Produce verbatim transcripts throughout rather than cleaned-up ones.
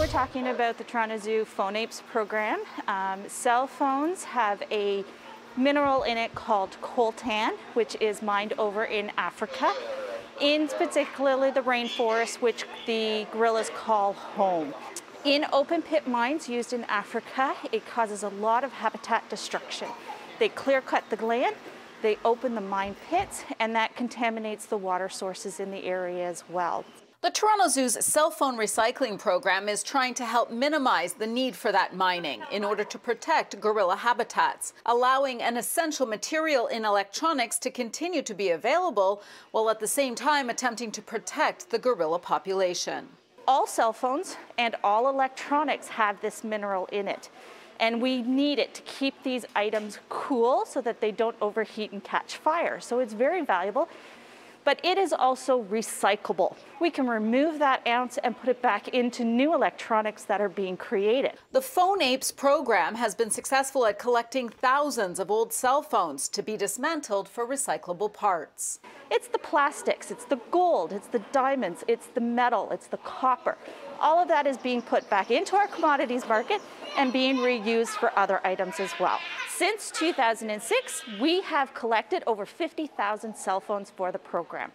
We're talking about the Toronto Zoo Phone Apes program. Um, cell phones have a mineral in it called coltan, which is mined over in Africa, in particularly the rainforest, which the gorillas call home. In open pit mines used in Africa, it causes a lot of habitat destruction. They clear cut the land, they open the mine pits, and that contaminates the water sources in the area as well. The Toronto Zoo's cell phone recycling program is trying to help minimize the need for that mining in order to protect gorilla habitats, allowing an essential material in electronics to continue to be available while at the same time attempting to protect the gorilla population. All cell phones and all electronics have this mineral in it, and we need it to keep these items cool so that they don't overheat and catch fire. So it's very valuable. But it is also recyclable. We can remove that ounce and put it back into new electronics that are being created. The Phone Apes program has been successful at collecting thousands of old cell phones to be dismantled for recyclable parts. It's the plastics, it's the gold, it's the diamonds, it's the metal, it's the copper. All of that is being put back into our commodities market and being reused for other items as well. Since two thousand six, we have collected over fifty thousand cell phones for the program.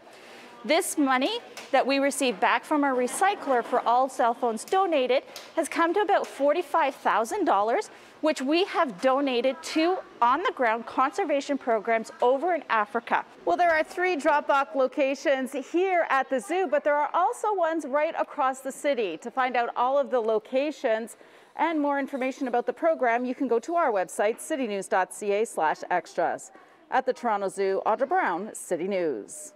This money that we receive back from our recycler for all cell phones donated has come to about forty-five thousand dollars, which we have donated to on-the-ground conservation programs over in Africa. Well, there are three drop-off locations here at the zoo, but there are also ones right across the city. To find out all of the locations and more information about the program, you can go to our website, city news dot c a slash extras. At the Toronto Zoo, Audra Brown, City News.